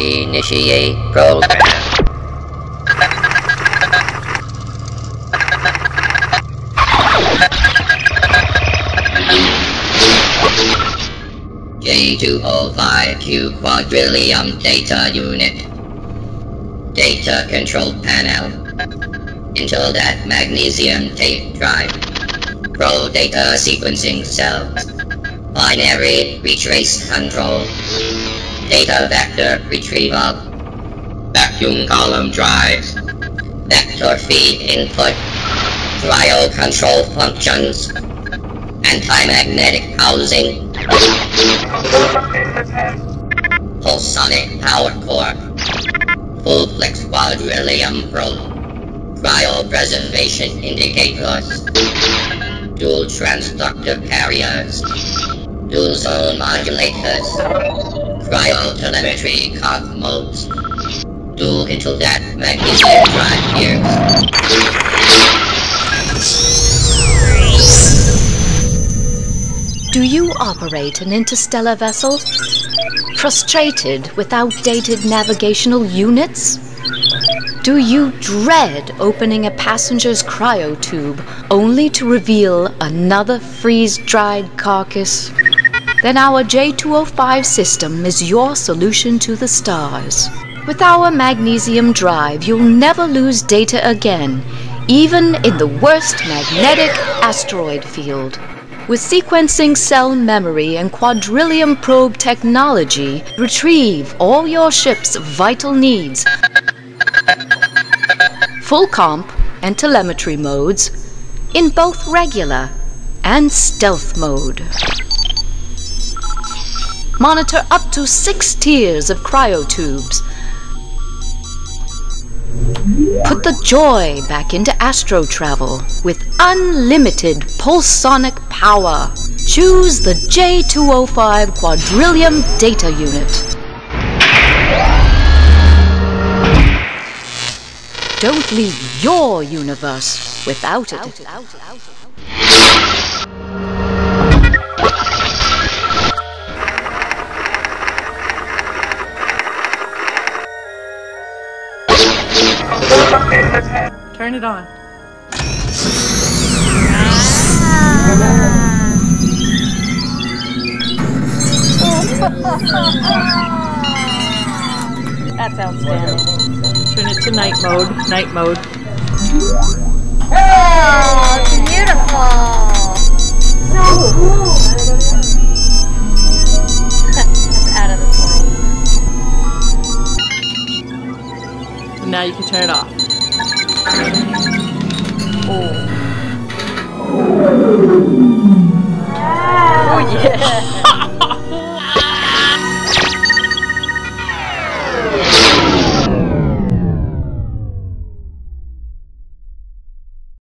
Initiate program. J205Q quadrillium data unit. Data control panel. Intel that magnesium tape drive. Pro data sequencing cells. Binary retrace control. Data vector retrieval. Vacuum column drives. Vector feed input. Cryo control functions. Anti-magnetic housing. Pulsonic power core. Full flex quadrillium probe. Cryopreservation indicators. Dual transductive carriers. Dual zone modulators. Cryotelemetry cog modes. Dual Intel-DAT magnesium drive gears. Do you operate an interstellar vessel? Frustrated with outdated navigational units? Do you dread opening a passenger's cryo tube only to reveal another freeze-dried carcass? Then our J205 system is your solution to the stars. With our magnesium drive, you'll never lose data again, even in the worst magnetic asteroid field. With sequencing cell memory and quadrillium probe technology, retrieve all your ship's vital needs. Full comp and telemetry modes in both regular and stealth mode. Monitor up to 6 tiers of cryotubes. Put the joy back into astro travel with unlimited pulsonic power. Choose the J205 quadrillium data unit. Don't leave your universe without it. Turn it on. That sounds terrible. Turn it to night mode. Night mode. Oh, beautiful! So cool! It's out of the way. Now you can turn it off.